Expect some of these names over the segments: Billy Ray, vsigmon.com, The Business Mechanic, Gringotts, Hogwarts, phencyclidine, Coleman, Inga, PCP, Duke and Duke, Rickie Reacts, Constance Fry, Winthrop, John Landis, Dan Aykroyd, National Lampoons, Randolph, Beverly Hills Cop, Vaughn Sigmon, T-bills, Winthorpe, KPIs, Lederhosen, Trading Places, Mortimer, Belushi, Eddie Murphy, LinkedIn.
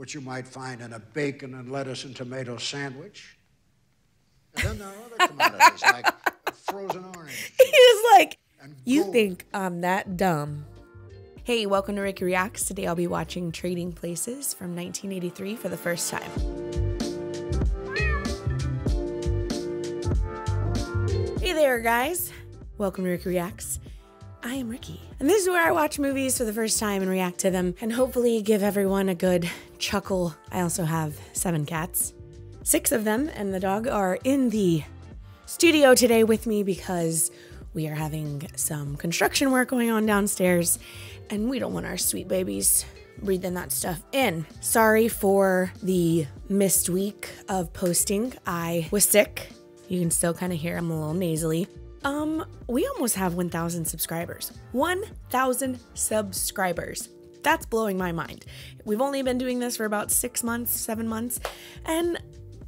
which you might find in a bacon and lettuce and tomato sandwich. And then there are other commodities like a frozen orange. He was like, you think I'm that dumb? Hey, welcome to Rickie Reacts. Today I'll be watching Trading Places from 1983 for the first time. Hey there, guys. Welcome to Rickie Reacts. I am Rickie, and this is where I watch movies for the first time and react to them, and hopefully give everyone a good chuckle. I also have 7 cats. 6 of them and the dog are in the studio today with me because we are having some construction work going on downstairs, and we don't want our sweet babies breathing that stuff in. Sorry for the missed week of posting. I was sick. You can still kind of hear I'm a little nasally. We almost have 1,000 subscribers. 1,000 subscribers. That's blowing my mind. We've only been doing this for about 6 months, 7 months, and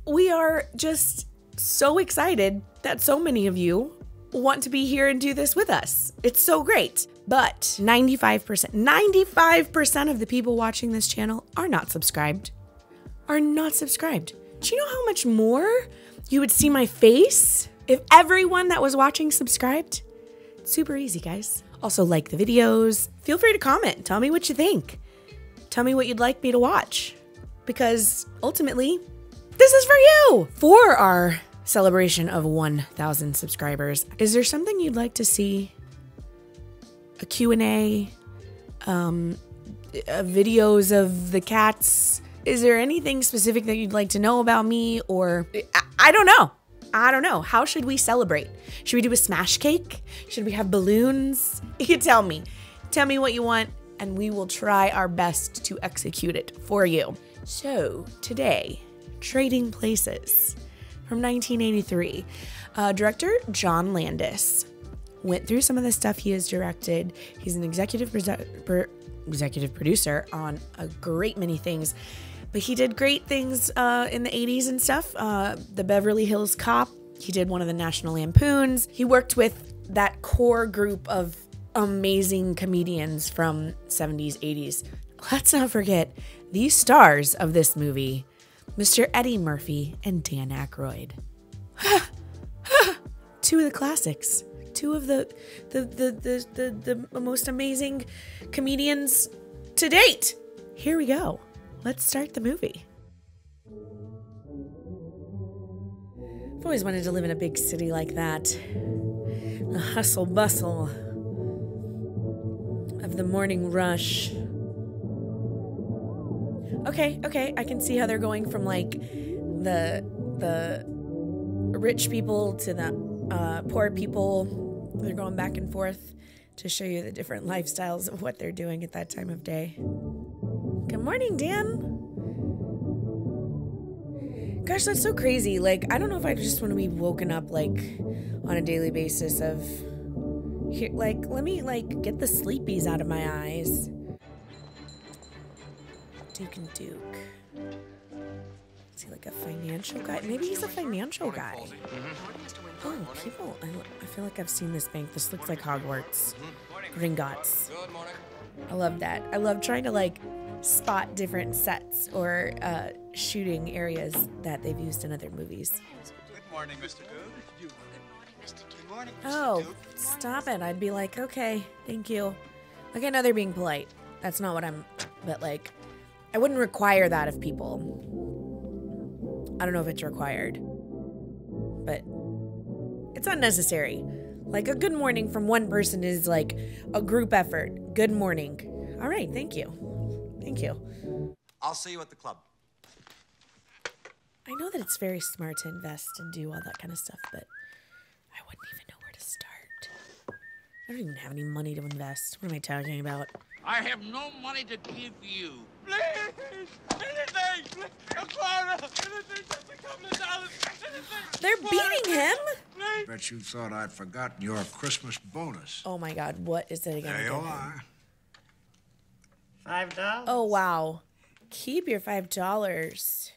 we are just so excited that so many of you want to be here and do this with us. It's so great. But 95% of the people watching this channel are not subscribed. Are not subscribed. Do you know how much more you would see my face if everyone that was watching subscribed? Super easy, guys. Also, like the videos. Feel free to comment. Tell me what you think. Tell me what you'd like me to watch. Because ultimately, this is for you. For our celebration of 1,000 subscribers, is there something you'd like to see? A Q&A? Videos of the cats? Is there anything specific that you'd like to know about me? Or I don't know. I don't know. How should we celebrate? Should we do a smash cake? Should we have balloons? You tell me. Tell me what you want, and we will try our best to execute it for you. So today, Trading Places from 1983. Director John Landis. Went through some of the stuff he has directed. He's an executive producer on a great many things. But he did great things in the 80s and stuff. The Beverly Hills Cop. He did one of the National Lampoons. He worked with that core group of amazing comedians from 70s, 80s. Let's not forget the stars of this movie, Mr. Eddie Murphy and Dan Aykroyd. Two of the classics. Two of the most amazing comedians to date. Here we go. Let's start the movie. I've always wanted to live in a big city like that. The hustle bustle of the morning rush. Okay, okay, I can see how they're going from like the rich people to the poor people. They're going back and forth to show you the different lifestyles of what they're doing at that time of day. Good morning, Dan. Gosh, that's so crazy. Like, I don't know if I just want to be woken up, like, on a daily basis of, here, like, let me, like, get the sleepies out of my eyes. Duke and Duke. Is he, like, a financial guy? Maybe he's a financial guy. Oh, people. I feel like I've seen this bank. This looks like Hogwarts. Gringotts. I love that. I love trying to, like, spot different sets or shooting areas that they've used in other movies. Good morning, Mr. Duke. Good morning, Mr. Duke. Oh, stop it. I'd be like, okay, thank you. Like, I know they're being polite. That's not what I'm, but like, I wouldn't require that of people. I don't know if it's required, but it's unnecessary. Like, a good morning from one person is like a group effort. Good morning. All right, thank you. Thank you. I'll see you at the club. I know that it's very smart to invest and do all that kind of stuff, but I wouldn't even know where to start. I don't even have any money to invest. What am I talking about? I have no money to give you. Please, anything, please, a quarter, anything, just a couple of dollars, anything. They're beating him? Please. Bet you thought I'd forgotten your Christmas bonus. Oh my God, what is it again? There you are. $5? Oh, wow. Keep your $5.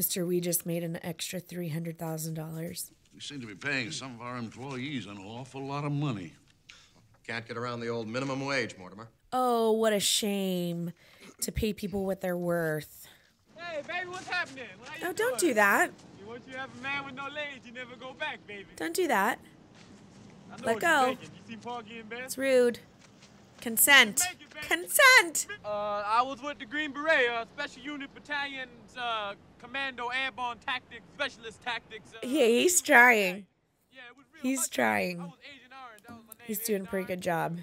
Mr. We just made an extra $300,000. We seem to be paying some of our employees an awful lot of money. Can't get around the old minimum wage, Mortimer. Oh, what a shame to pay people what they're worth. Hey, baby, what's happening? Oh, don't do that. Once you have a man with no legs, you never go back, baby. Don't do that. Let go. It's rude. Consent. Consent! I was with the Green Beret, Special Unit Battalion, Commando Airborne Tactics, Specialist Tactics. Yeah, he's trying. Yeah, it was real. He's trying. I was Agent Orange. That was my name. He's doing a pretty good job.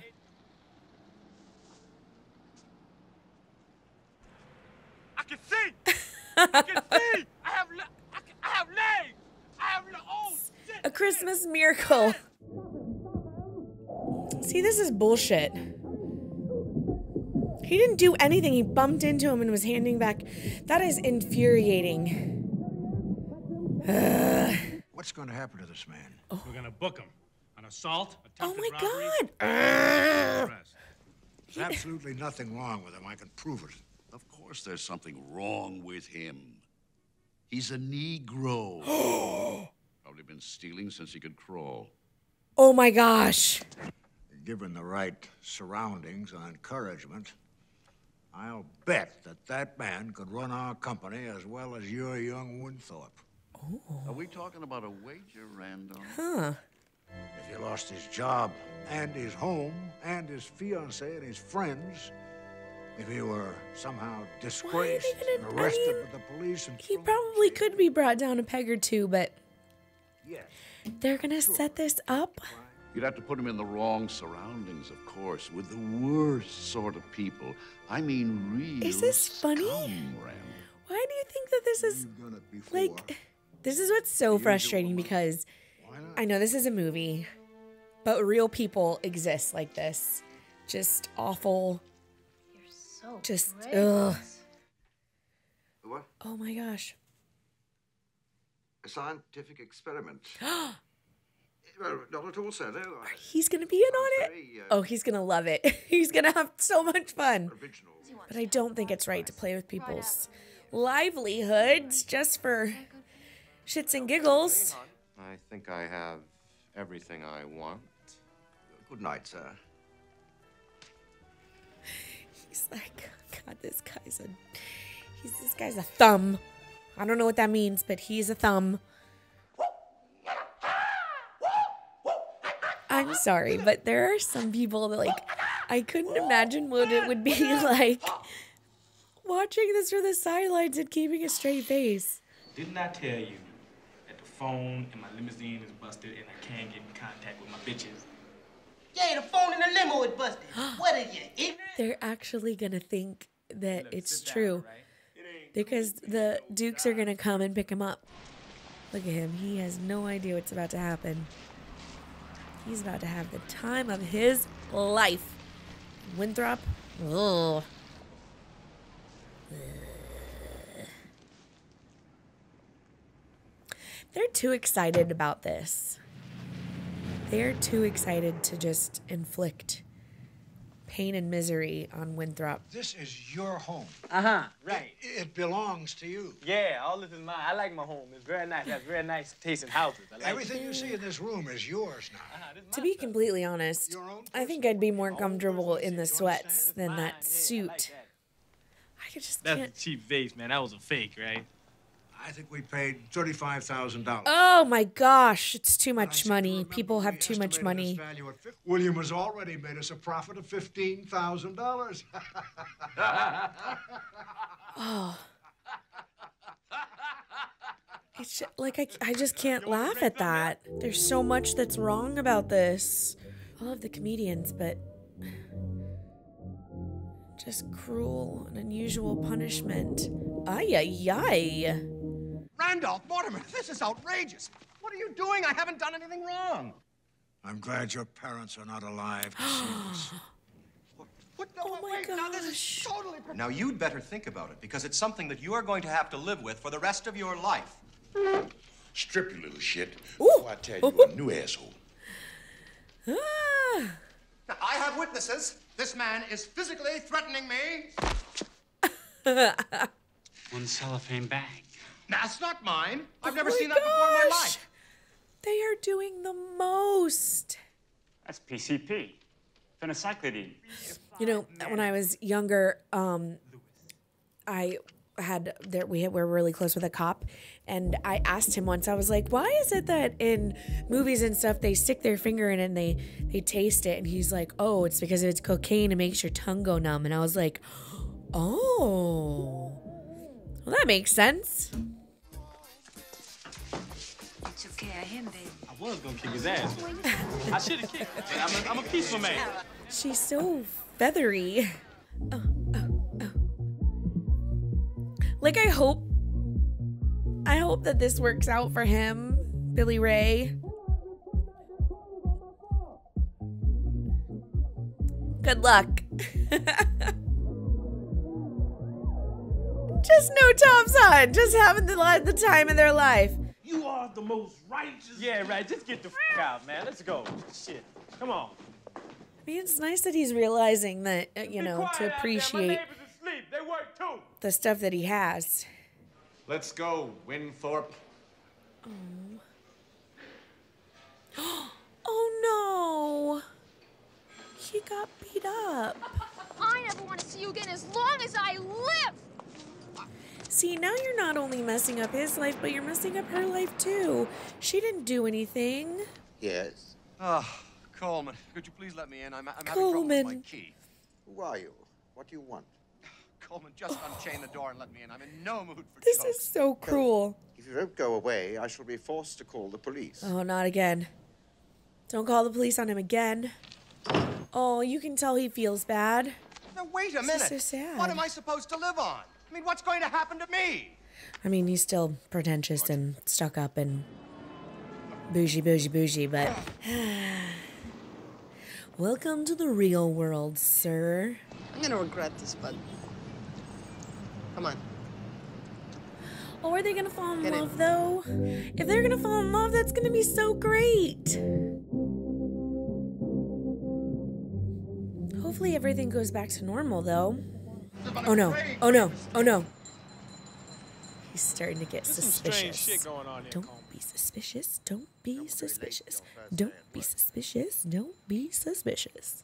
I can see! I can see! I have legs! I have legs! Oh, shit! A Christmas miracle. See, this is bullshit. He didn't do anything. He bumped into him and was handing back. That is infuriating. What's going to happen to this man? Oh. We're going to book him on assault, attempted robbery. Oh my God! There's absolutely nothing wrong with him. I can prove it. Of course, there's something wrong with him. He's a Negro. Probably been stealing since he could crawl. Oh my gosh! Given the right surroundings and encouragement, I'll bet that that man could run our company as well as your young Winthorpe. Oh. Are we talking about a wager, Randall? Huh. If he lost his job and his home and his fiancée and his friends, if he were somehow disgraced and arrested with the police and he probably could be brought down a peg or two, but yes, they're going to set this up? You'd have to put him in the wrong surroundings, of course, with the worst sort of people. I mean, real. Is this funny? Why do you think that this is like? This is what's so frustrating because I know this is a movie, but real people exist like this, just awful. You're so just great. Ugh. What? Oh my gosh. A scientific experiment. Not at all, sir. No, he's going to be in on it. Oh, he's going to love it. He's going to have so much fun. But I don't think it's right to play with people's livelihoods just for shits and giggles. I think I have everything I want. Good night, sir. He's like, God, this guy's a thumb. I don't know what that means, but he's a thumb. I'm sorry, but there are some people that, like, I couldn't imagine what it would be like watching this from the sidelines and keeping a straight face. Didn't I tell you that the phone in my limousine is busted and I can't get in contact with my bitches? Yeah, the phone in the limo is busted. What are you, ignorant? They're actually going to think that it's true because the Dukes are going to come and pick him up. Look at him. He has no idea what's about to happen. He's about to have the time of his life. Winthrop. Ugh. They're too excited about this. They're too excited to just inflict pain and misery on Winthrop. This is your home. Uh-huh, right. It belongs to you. Yeah, all this is mine. I like my home. It's very nice. That's very nice tasting houses. I like everything you see in this room is yours now. To be completely honest, I think I'd be more comfortable in the sweats than that suit. I could just can't. That's a cheap vase, man. That was a fake, right? I think we paid $35,000. Oh my gosh, it's too much money. People have too much money. William has already made us a profit of $15,000. Oh. It's like I just can't laugh at that. There's so much that's wrong about this. I love the comedians, but just cruel and unusual punishment. Ay ay ay. Randolph, Mortimer, this is outrageous. What are you doing? I haven't done anything wrong. I'm glad your parents are not alive to see this. No, oh my gosh. Now, this is totally... Now, you'd better think about it, because it's something that you are going to have to live with for the rest of your life. Strip, you little shit, before I tell you a new asshole. Now, I have witnesses. This man is physically threatening me. One cellophane bag. That's not mine. I've never seen that before in my life. They are doing the most. That's PCP, phencyclidine. You know, when I was younger, I we're really close with a cop, and I asked him once, I was like, why is it that in movies and stuff they stick their finger in and they taste it? And he's like, oh, it's because it's cocaine, it makes your tongue go numb. And I was like, oh, well, that makes sense. It's okay, I hit him, babe. I was gonna kick his ass. I should have kicked him. I'm a peaceful man. She's so feathery. Like, I hope that this works out for him, Billy Ray. Good luck. Just no tops on, just having the time of their life. You are the most righteous. Yeah, right, just get the f out, man, let's go. Shit, come on. I mean, it's nice that he's realizing that, you know, to appreciate they work too. The stuff that he has. Let's go, Winthorpe. Oh. Oh no. He got beat up. I never want to see you again as long as I live. See, now you're not only messing up his life, but you're messing up her life too. She didn't do anything. Yes. Ah, oh, Coleman, could you please let me in? I'm having trouble with my key. Who are you? What do you want? Coleman, just unchain the door and let me in. I'm in no mood for this jokes. This is so cruel. If you don't go away, I shall be forced to call the police. Oh, not again. Don't call the police on him again. Oh, you can tell he feels bad. Now, wait a minute. This is so sad. What am I supposed to live on? I mean, what's going to happen to me? I mean, he's still pretentious and stuck up and bougie, but... Welcome to the real world, sir. I'm going to regret this, bud. Come on. Oh, are they gonna fall in love though? If they're gonna fall in love, that's gonna be so great. Hopefully everything goes back to normal though. Oh no, oh no, oh no. He's starting to get suspicious. Don't be suspicious, don't be suspicious. Don't be suspicious, don't be suspicious.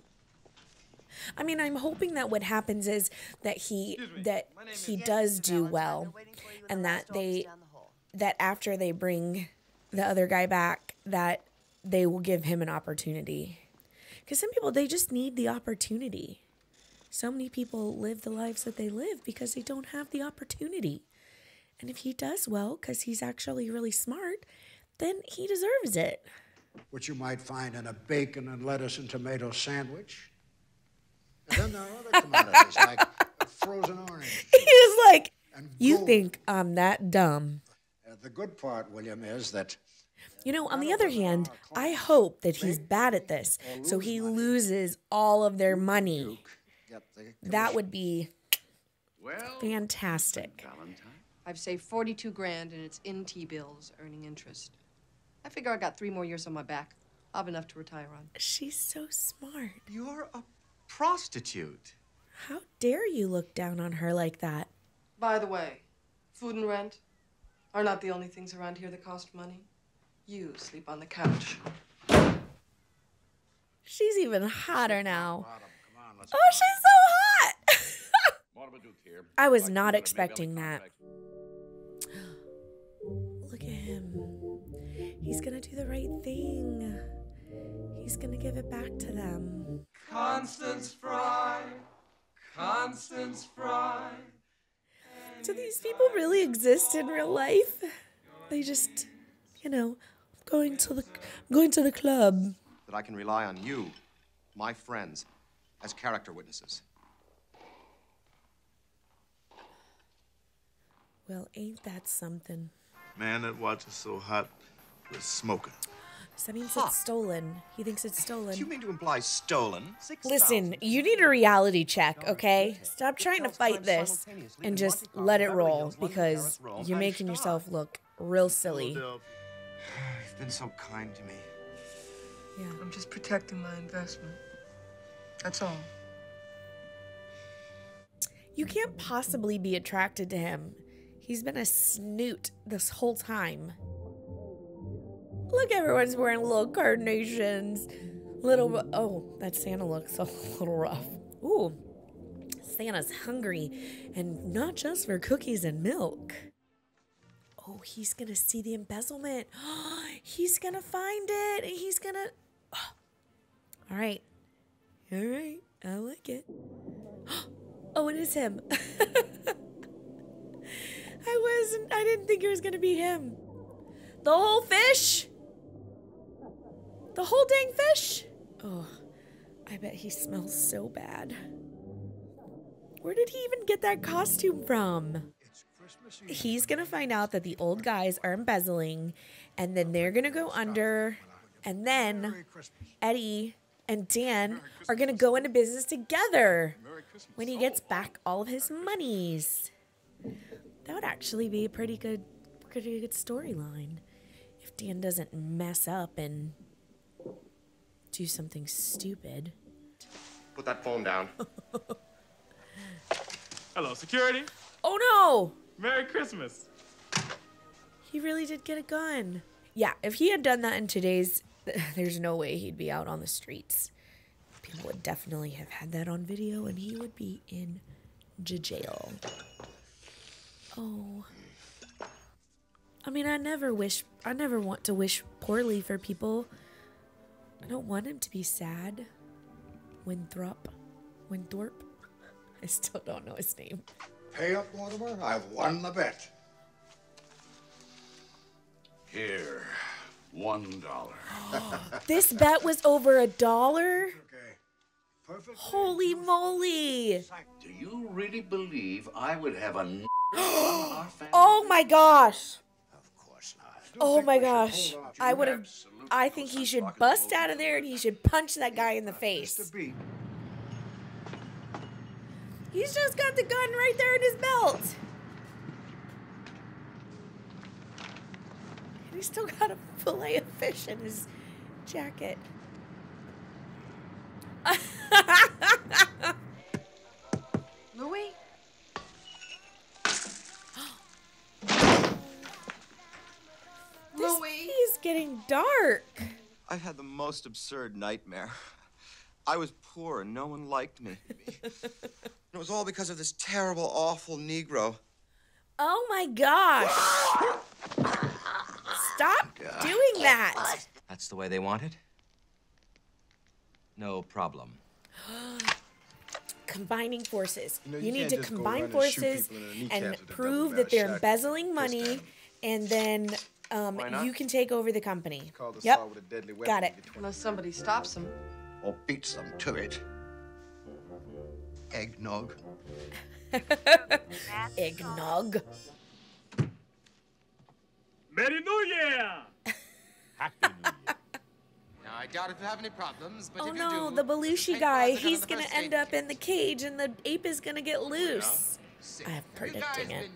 I mean, I'm hoping that what happens is that he does do well, and that after they bring the other guy back, that they will give him an opportunity. Because some people, they just need the opportunity. So many people live the lives that they live because they don't have the opportunity. And if he does well, because he's actually really smart, then he deserves it. Which you might find in a bacon and lettuce and tomato sandwich. Then there are other commodities like a frozen orange. He's like, you think I'm that dumb? The good part, William, is that. You know, on the other hand, I hope that he's bad at this, so he loses all of their money. That would be fantastic. I've saved 42 grand, and it's in T-bills, earning interest. I figure I got 3 more years on my back. I'll have enough to retire on. She's so smart. You're a prostitute. How dare you look down on her like that? By the way, food and rent are not the only things around here that cost money. You sleep on the couch. She's even hotter now. Oh, she's so hot! I was not expecting that. Look at him. He's gonna do the right thing. He's gonna give it back to them. Constance Fry, Constance Fry. Do these people really exist in real life? They just, you know, I'm going to the club. That I can rely on you, my friends, as character witnesses. Well, ain't that something? Man, that watch is so hot, it's smoking. That means it's stolen. He thinks it's stolen. You mean to imply stolen? Listen, you need a reality check, okay? Stop trying to fight this and just let it roll, because you're making yourself look real silly. You've been so kind to me. Yeah. I'm just protecting my investment. That's all. You can't possibly be attracted to him. He's been a snoot this whole time. Look, everyone's wearing little carnations. Little, oh, that Santa looks a little rough. Ooh, Santa's hungry, and not just for cookies and milk. Oh, he's going to see the embezzlement. He's going to find it, and he's going to... Oh. All right. All right. I like it. Oh, it is him. I didn't think it was going to be him. The whole fish? The whole dang fish? Oh, I bet he smells so bad. Where did he even get that costume from? He's going to find out that the old guys are embezzling, and then they're going to go under, and then Eddie and Dan are going to go into business together when he gets back all of his monies. That would actually be a pretty good storyline if Dan doesn't mess up and do something stupid. Put that phone down. Hello, security. Oh, no. Merry Christmas. He really did get a gun. Yeah, if he had done that in today's, there's no way he'd be out on the streets. People would definitely have had that on video, and he would be in jail. Oh. I mean, I never want to wish poorly for people. I don't want him to be sad. Winthorpe. I still don't know his name. Pay up, Mortimer. I've won the bet. Here, $1. This bet was over $1? Okay. Perfect. Holy moly. Do you really believe I would have a... Oh my gosh. Of course not. Oh my gosh. I would have... I think he should bust out of there and he should punch that guy in the face. He's just got the gun right there in his belt. And he's still got a fillet of fish in his jacket. Louis? He's getting dark. I've had the most absurd nightmare. I was poor and no one liked me. It was all because of this terrible, awful Negro. Oh my gosh. Stop doing that. That's the way they want it? No problem. Combining forces. You need to combine forces and prove that they're embezzling money, and then you can take over the company. Yep, got it. Unless somebody stops them. Or beats them to it. Eggnog. Eggnog. Merry New Year! Happy New Year. Now, I doubt if you have any problems, but oh if you no, do, the Belushi guy, he's gonna end up in the cage and the ape is gonna get loose. I'm predicting it.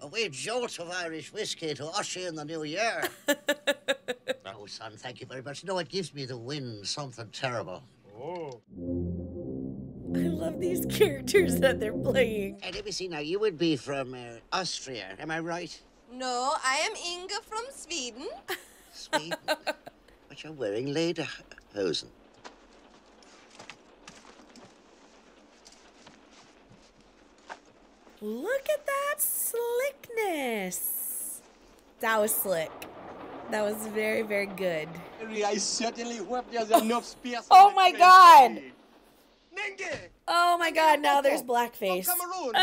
A wee jolt of Irish whiskey to usher in the new year. No, son, thank you very much. No, it gives me the wind, something terrible. Oh. I love these characters that they're playing. Hey, let me see now. You would be from Austria, am I right? No, I am Inga from Sweden. Sweden? But you're wearing Lederhosen. Look at that slickness. That was slick. That was very, very good. I certainly hope there's enough space. Oh my god. Oh my god, now there's blackface. Oh.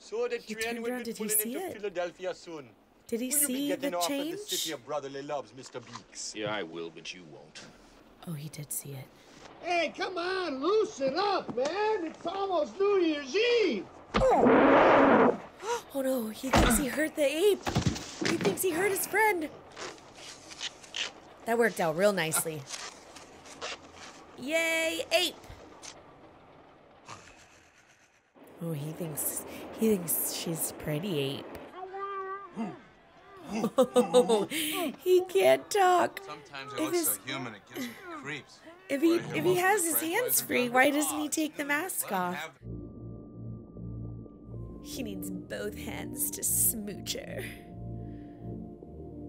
So the train will be pulling into Philadelphia soon. Did he see the change? The city of brotherly loves, Mr. Beaks. Yeah, I will, but you won't. Oh, he did see it. Hey, come on, loosen up, man. It's almost New Year's Eve. Oh, oh no, he thinks he hurt the ape. He thinks he hurt his friend. That worked out real nicely. Yay, ape. Oh, he thinks she's pretty ape. Oh, he can't talk. Sometimes it looks so human, it gives me creeps. If he has his hands free, why doesn't he take the mask off? He needs both hands to smooch her.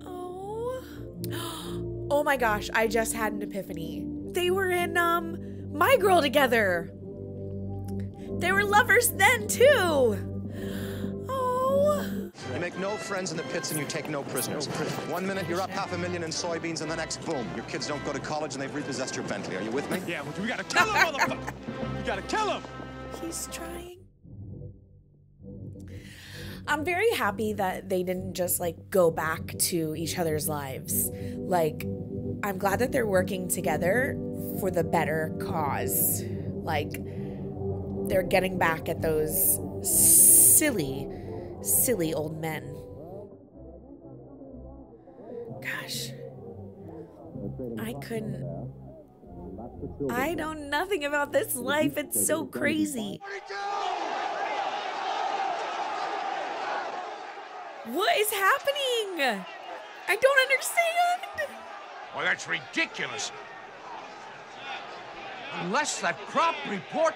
Oh. Oh my gosh, I just had an epiphany. They were in My Girl together. They were lovers then, too! Oh. You make no friends in the pits and you take no prisoners. 1 minute, you're up $500,000 in soybeans, and the next, boom. Your kids don't go to college and they've repossessed your Bentley. Are you with me? Yeah, well, we gotta kill him, motherfucker! We gotta kill him! He's trying. I'm very happy that they didn't just, like, go back to each other's lives. Like, I'm glad that they're working together for the better cause. Like, they're getting back at those silly, silly old men. Gosh. I couldn't. I know nothing about this life. It's so crazy. What is happening? I don't understand. Well, that's ridiculous. Unless that crop report...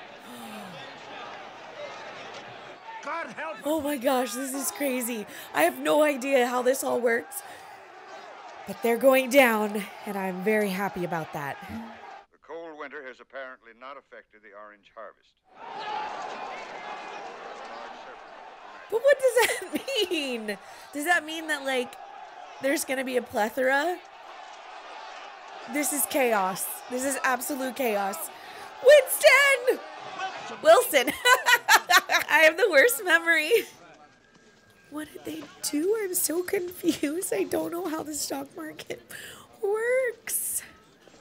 God help... Oh my gosh, this is crazy. I have no idea how this all works. But they're going down, and I'm very happy about that. The cold winter has apparently not affected the orange harvest. But what does that mean? Does that mean that, like, there's going to be a plethora? This is chaos. This is absolute chaos. Winston! Wilson. I have the worst memory. What did they do? I'm so confused. I don't know how the stock market works.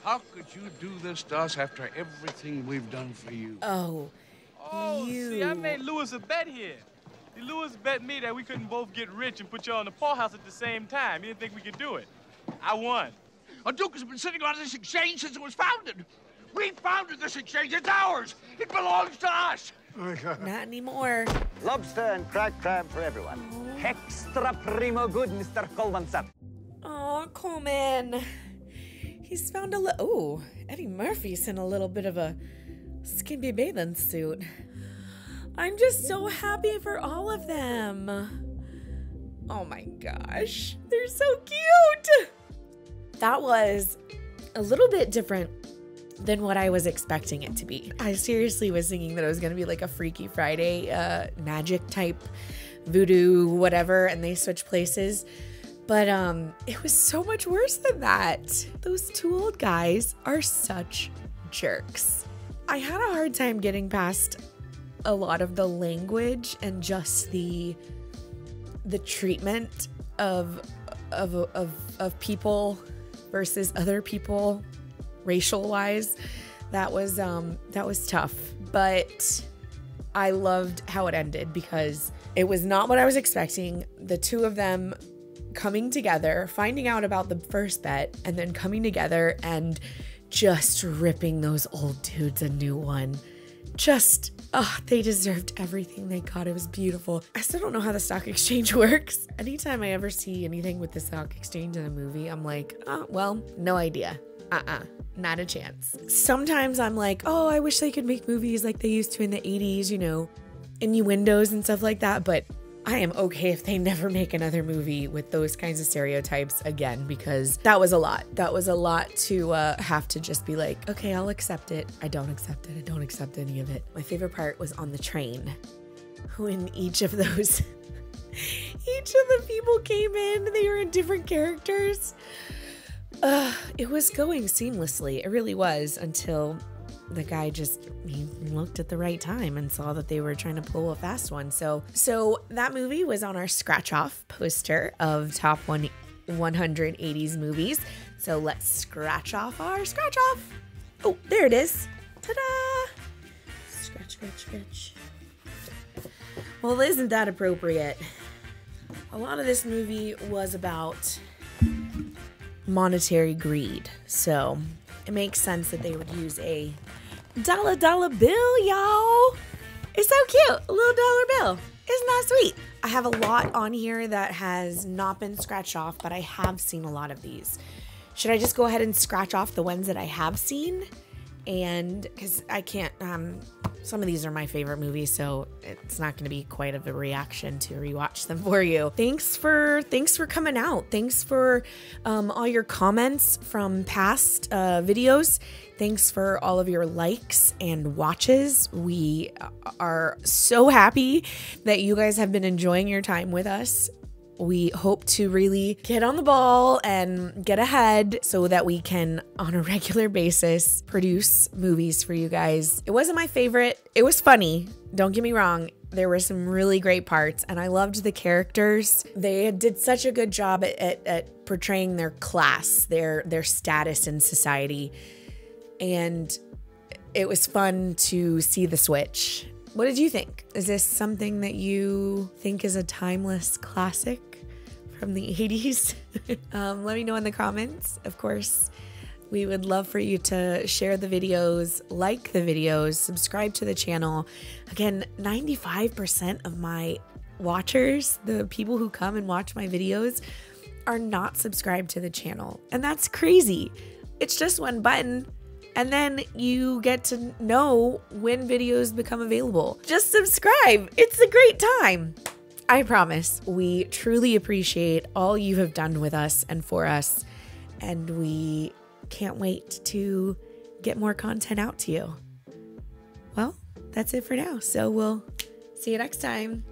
How could you do this to us after everything we've done for you? Oh, you. See, I made Lewis a bet here. Lewis bet me that we couldn't both get rich and put y'all in the poorhouse at the same time. He didn't think we could do it. I won. Our Duke has been sitting on this exchange since it was founded. We founded this exchange. It's ours. It belongs to us. Not anymore. Lobster and cracked crab for everyone. Oh. Extra primo good, Mr. Coleman. Oh, Coleman. He's found a little... Oh, Eddie Murphy's in a little bit of a skimpy bathing suit. I'm just so happy for all of them. Oh my gosh, they're so cute. That was a little bit different than what I was expecting it to be. I seriously was thinking that it was gonna be like a Freaky Friday magic type voodoo, whatever, and they switch places. But it was so much worse than that. Those two old guys are such jerks. I had a hard time getting past a lot of the language and just the treatment of people versus other people, racial wise. That was tough, but I loved how it ended because it was not what I was expecting. The two of them coming together, finding out about the first bet, and then coming together and just ripping those old dudes a new one. Just, oh, they deserved everything they got. It was beautiful. I still don't know how the stock exchange works. Anytime I ever see anything with the stock exchange in a movie, I'm like, oh, well, no idea. Not a chance. Sometimes I'm like, oh, I wish they could make movies like they used to in the 80s, you know, innuendos and stuff like that. But I am okay if they never make another movie with those kinds of stereotypes again, because that was a lot. That was a lot to have to just be like, okay, I'll accept it. I don't accept it. I don't accept any of it. My favorite part was on the train, when each of those, each of the people came in, they were in different characters. It was going seamlessly. It really was until the guy just, he looked at the right time and saw that they were trying to pull a fast one. So that movie was on our scratch-off poster of top 100 80s movies. So let's scratch off our scratch-off. Oh, there it is. Ta-da! Scratch, scratch, scratch. Well, isn't that appropriate? A lot of this movie was about monetary greed. So it makes sense that they would use a dollar bill, y'all. It's so cute, a little dollar bill. Isn't that sweet? I have a lot on here that has not been scratched off, but I have seen a lot of these. Should I just go ahead and scratch off the ones that I have seen And because I can't, some of these are my favorite movies, so it's not going to be quite of a reaction to rewatch them for you. Thanks for coming out. Thanks for all your comments from past videos. Thanks for all of your likes and watches. We are so happy that you guys have been enjoying your time with us. We hope to really get on the ball and get ahead so that we can, on a regular basis, produce movies for you guys. It wasn't my favorite. It was funny. Don't get me wrong. There were some really great parts, and I loved the characters. They did such a good job at portraying their class, their status in society. And it was fun to see the switch. What did you think? Is this something that you think is a timeless classic from the 80s? Let me know in the comments. Of course, we would love for you to share the videos, like the videos, subscribe to the channel. Again, 95% of my watchers, the people who come and watch my videos, are not subscribed to the channel. And that's crazy. It's just one button. And then you get to know when videos become available. Just subscribe. It's a great time. I promise. We truly appreciate all you have done with us and for us, and we can't wait to get more content out to you. Well, that's it for now. So we'll see you next time.